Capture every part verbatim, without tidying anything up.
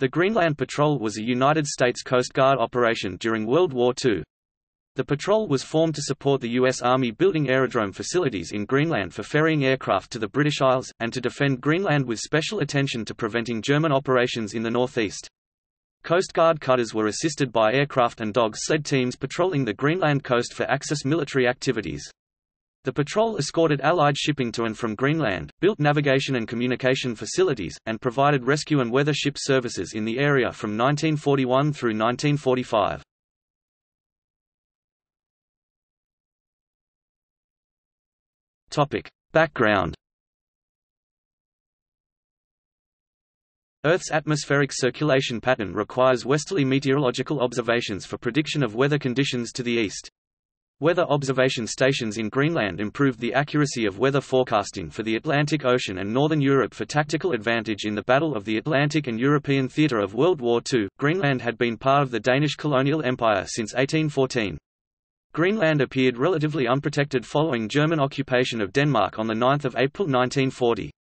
The Greenland Patrol was a United States Coast Guard operation during World War Two. The patrol was formed to support the U S Army building aerodrome facilities in Greenland for ferrying aircraft to the British Isles, and to defend Greenland with special attention to preventing German operations in the northeast. Coast Guard cutters were assisted by aircraft and dog sled teams patrolling the Greenland coast for Axis military activities. The patrol escorted Allied shipping to and from Greenland, built navigation and communication facilities, and provided rescue and weather ship services in the area from nineteen forty-one through nineteen forty-five. Topic. Background. Earth's atmospheric circulation pattern requires westerly meteorological observations for prediction of weather conditions to the east. Weather observation stations in Greenland improved the accuracy of weather forecasting for the Atlantic Ocean and northern Europe for tactical advantage in the Battle of the Atlantic and European theater of World War Two. Greenland had been part of the Danish colonial empire since eighteen fourteen. Greenland appeared relatively unprotected following German occupation of Denmark on the ninth of April nineteen forty.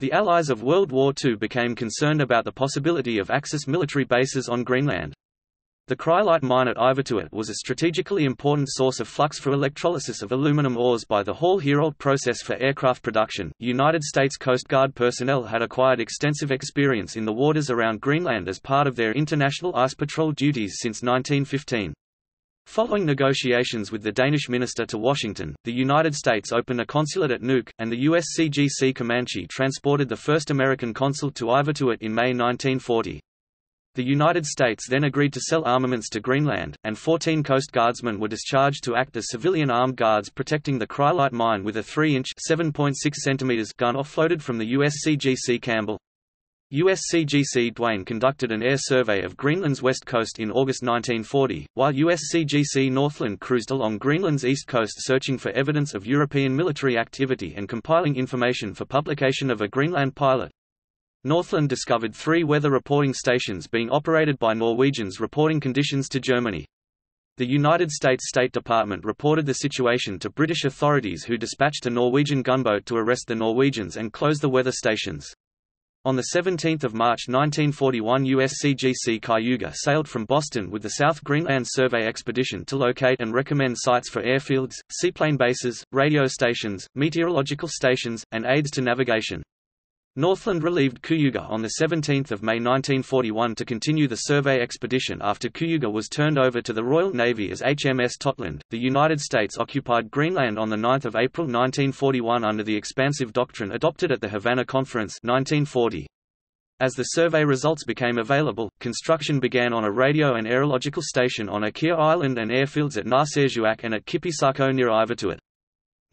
The Allies of World War Two became concerned about the possibility of Axis military bases on Greenland. The cryolite mine at Ivertuit was a strategically important source of flux for electrolysis of aluminum ores by the Hall-Héroult process for aircraft production. United States Coast Guard personnel had acquired extensive experience in the waters around Greenland as part of their international ice patrol duties since nineteen fifteen. Following negotiations with the Danish minister to Washington, the United States opened a consulate at Nuuk, and the U S C G C Comanche transported the first American consul to Ivertuit in May nineteen forty. The United States then agreed to sell armaments to Greenland, and fourteen Coast Guardsmen were discharged to act as civilian armed guards protecting the cryolite mine with a three-inch (seven point six centimeters) gun offloaded from the U S C G C Campbell. U S C G C Duane conducted an air survey of Greenland's west coast in August nineteen forty, while U S C G C Northland cruised along Greenland's east coast searching for evidence of European military activity and compiling information for publication of a Greenland pilot. Northland discovered three weather reporting stations being operated by Norwegians reporting conditions to Germany. The United States State Department reported the situation to British authorities, who dispatched a Norwegian gunboat to arrest the Norwegians and close the weather stations. On the seventeenth of March nineteen forty-one, U S C G C Cayuga sailed from Boston with the South Greenland Survey Expedition to locate and recommend sites for airfields, seaplane bases, radio stations, meteorological stations, and aids to navigation. Northland relieved Cayuga on the seventeenth of May nineteen forty-one to continue the survey expedition after Cayuga was turned over to the Royal Navy as H M S Totland. The United States occupied Greenland on the ninth of April nineteen forty-one under the expansive doctrine adopted at the Havana Conference nineteen forty. As the survey results became available, construction began on a radio and aerological station on Achaea Island and airfields at Narsarsuaq and at Kipisako near Ivertuit.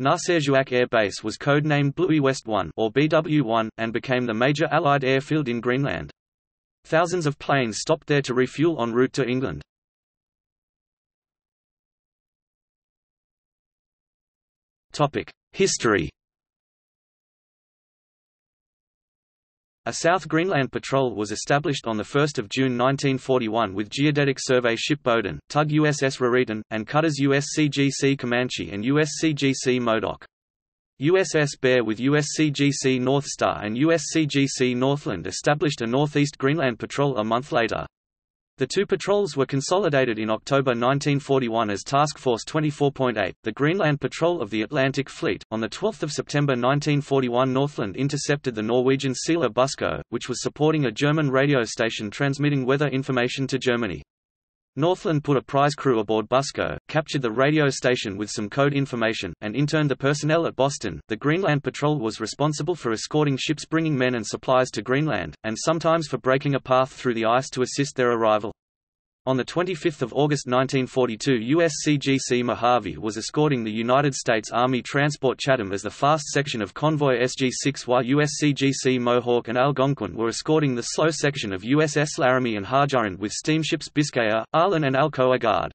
Narsarsuaq Air Base was codenamed Bluey West one or B W one, and became the major Allied airfield in Greenland. Thousands of planes stopped there to refuel en route to England. History. A South Greenland Patrol was established on the first of June nineteen forty-one with geodetic survey ship Bowdoin, tug U S S Raritan, and cutters U S C G C Comanche and U S C G C Modoc. U S S Bear with U S C G C North Star and U S C G C Northland established a Northeast Greenland Patrol a month later. The two patrols were consolidated in October nineteen forty-one as Task Force twenty-four point eight, the Greenland Patrol of the Atlantic Fleet. On the twelfth of September nineteen forty-one, Northland intercepted the Norwegian sealer Busco, which was supporting a German radio station transmitting weather information to Germany. Northland put a prize crew aboard Busco, captured the radio station with some code information, and interned the personnel at Boston. The Greenland Patrol was responsible for escorting ships bringing men and supplies to Greenland, and sometimes for breaking a path through the ice to assist their arrival. On the twenty-fifth of August nineteen forty-two, U S C G C Mojave was escorting the United States Army Transport Chatham as the fast section of Convoy S G six, while U S C G C Mohawk and Algonquin were escorting the slow section of U S S Laramie and Harjurind with steamships Biscaya, Arlen and Alcoa Guard.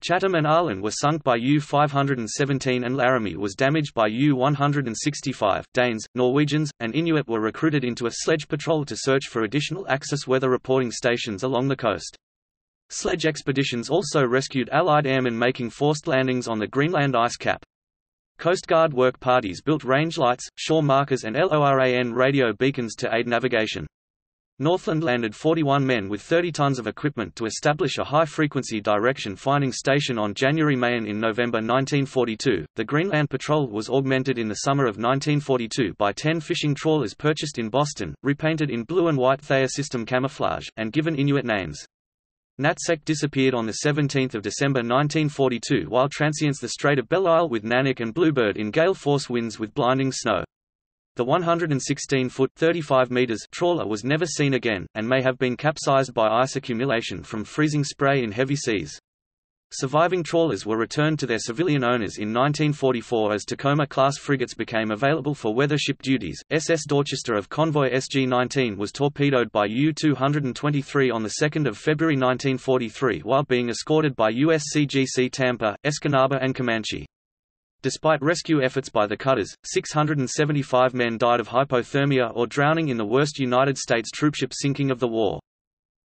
Chatham and Arlen were sunk by U five seventeen and Laramie was damaged by U one sixty-five. Danes, Norwegians, and Inuit were recruited into a sledge patrol to search for additional Axis weather reporting stations along the coast. Sledge expeditions also rescued Allied airmen making forced landings on the Greenland ice cap. Coast Guard work parties built range lights, shore markers and LORAN radio beacons to aid navigation. Northland landed forty-one men with thirty tons of equipment to establish a high-frequency direction finding station on January May, and in November nineteen forty-two, the Greenland Patrol was augmented in the summer of nineteen forty-two by ten fishing trawlers purchased in Boston, repainted in blue and white Thayer system camouflage, and given Inuit names. Natsek disappeared on the seventeenth of December nineteen forty-two while transients the Strait of Belle Isle with Nanak and Bluebird in gale force winds with blinding snow. The one hundred sixteen foot (thirty-five meters) trawler was never seen again, and may have been capsized by ice accumulation from freezing spray in heavy seas. Surviving trawlers were returned to their civilian owners in nineteen forty-four as Tacoma-class frigates became available for weather ship duties. S S Dorchester of Convoy S G nineteen was torpedoed by U two twenty-three on the second of February nineteen forty-three while being escorted by U S C G C Tampa, Escanaba and Comanche. Despite rescue efforts by the cutters, six hundred seventy-five men died of hypothermia or drowning in the worst United States troopship sinking of the war.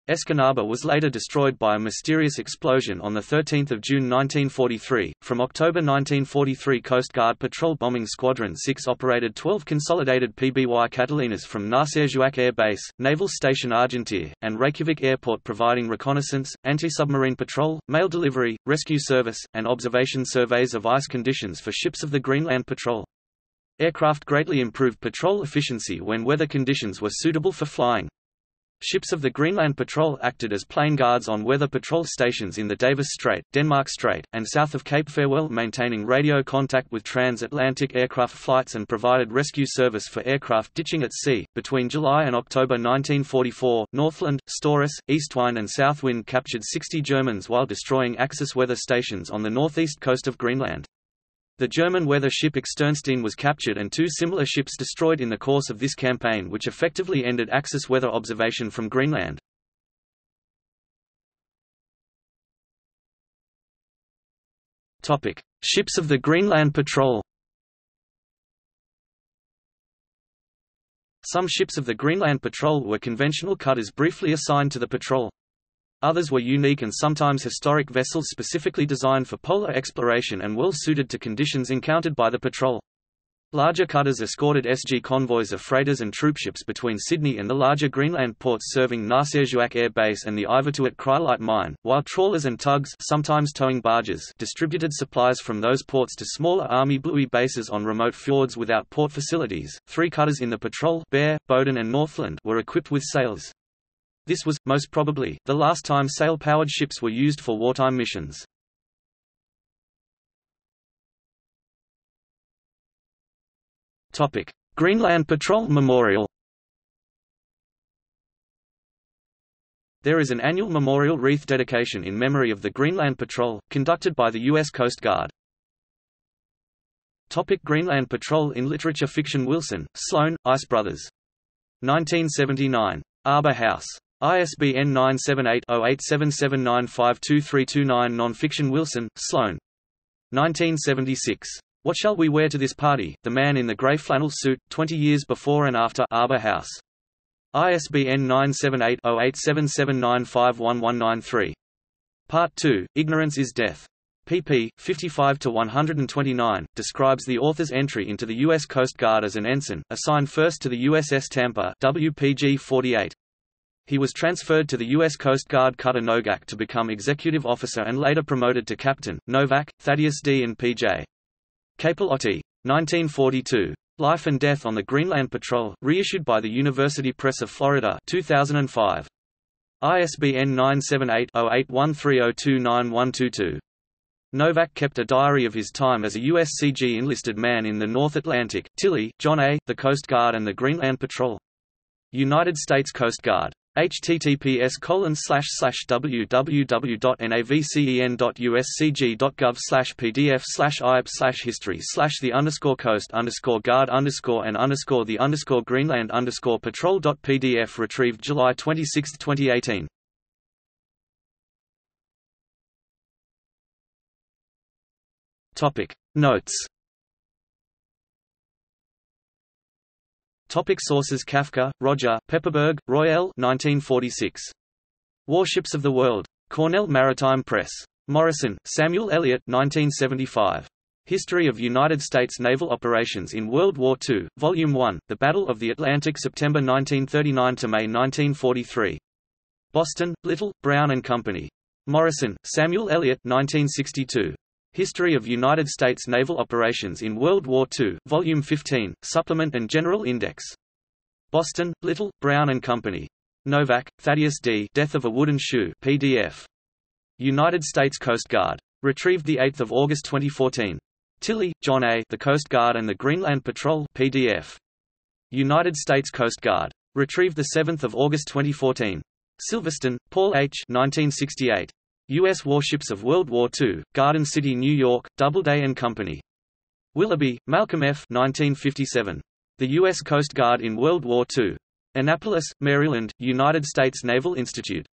Escanaba was later destroyed by a mysterious explosion on the thirteenth of June nineteen forty-three. From October nineteen forty-three, Coast Guard Patrol Bombing Squadron six operated twelve consolidated P B Y Catalinas from Narsarsuaq Air Base, Naval Station Argentière, and Reykjavik Airport, providing reconnaissance, anti-submarine patrol, mail delivery, rescue service, and observation surveys of ice conditions for ships of the Greenland Patrol. Aircraft greatly improved patrol efficiency when weather conditions were suitable for flying. Ships of the Greenland Patrol acted as plane guards on weather patrol stations in the Davis Strait, Denmark Strait, and south of Cape Farewell, maintaining radio contact with transatlantic aircraft flights, and provided rescue service for aircraft ditching at sea. Between July and October nineteen forty-four, Northland, Stores, Eastwine, and Southwind captured sixty Germans while destroying Axis weather stations on the northeast coast of Greenland. The German weather ship Externstein was captured and two similar ships destroyed in the course of this campaign, which effectively ended Axis weather observation from Greenland. Ships of the Greenland Patrol. Some ships of the Greenland Patrol were conventional cutters briefly assigned to the patrol. Others were unique and sometimes historic vessels specifically designed for polar exploration and well suited to conditions encountered by the patrol. Larger cutters escorted S G convoys of freighters and troopships between Sydney and the larger Greenland ports serving Narsarsuaq Air Base and the Ivertuit Cryolite mine, while trawlers and tugs, sometimes towing barges, distributed supplies from those ports to smaller Army Bluey bases on remote fjords without port facilities. Three cutters in the patrol, Bear, Bowden and Northland, were equipped with sails. This was, most probably, the last time sail-powered ships were used for wartime missions. Greenland Patrol Memorial. There is an annual memorial wreath dedication in memory of the Greenland Patrol, conducted by the U S Coast Guard. Greenland Patrol in literature fiction. Wilson, Sloane, Ice Brothers. nineteen seventy-nine. Arbor House. I S B N nine seven eight, zero eight seven seven nine five two three two nine. Non-fiction. Wilson, Sloane. nineteen seventy-six. What Shall We Wear to This Party? The Man in the Grey Flannel Suit, twenty years Before and After. Arbor House. I S B N nine seven eight, zero eight seven seven nine five one one nine three. Part two, Ignorance is Death. pp. fifty-five to one hundred twenty-nine, describes the author's entry into the U S Coast Guard as an ensign, assigned first to the U S S Tampa, W P G forty-eight. He was transferred to the U S Coast Guard cutter Nogak to become executive officer and later promoted to captain. Novak, Thaddeus D. and P J Capilotti. nineteen forty-two. Life and Death on the Greenland Patrol, reissued by the University Press of Florida, two thousand five. I S B N nine seven eight, zero eight one three zero two nine one two two. Novak kept a diary of his time as a U S C G enlisted man in the North Atlantic. Tilley, John A., The Coast Guard and the Greenland Patrol. United States Coast Guard. h t t p s colon slash slash w w w dot navcen dot u s c g dot gov slash p d f slash i p slash history slash the underscore coast underscore guard underscore and underscore the underscore greenland underscore patrol dot p d f. Retrieved July twenty-sixth, twenty eighteen. Topic Notes. Topic Sources. Kafka, Roger, Pepperberg, Royal, nineteen forty-six. Warships of the World. Cornell Maritime Press. Morrison, Samuel Eliot, nineteen seventy-five. History of United States Naval Operations in World War Two, Volume one, The Battle of the Atlantic, September nineteen thirty-nine to May nineteen forty-three. Boston, Little, Brown and Company. Morrison, Samuel Eliot nineteen sixty-two. History of United States Naval Operations in World War Two, Volume fifteen, Supplement and General Index. Boston, Little, Brown and Company. Novak, Thaddeus D. Death of a Wooden Shoe P D F. United States Coast Guard. Retrieved the eighth of August twenty fourteen. Tilley, John A. The Coast Guard and the Greenland Patrol P D F. United States Coast Guard. Retrieved the seventh of August twenty fourteen. Silverston, Paul H. nineteen sixty-eight. U S Warships of World War Two, Garden City, New York, Doubleday and Company. Willoughby, Malcolm F. nineteen fifty-seven. The U S Coast Guard in World War Two. Annapolis, Maryland, United States Naval Institute.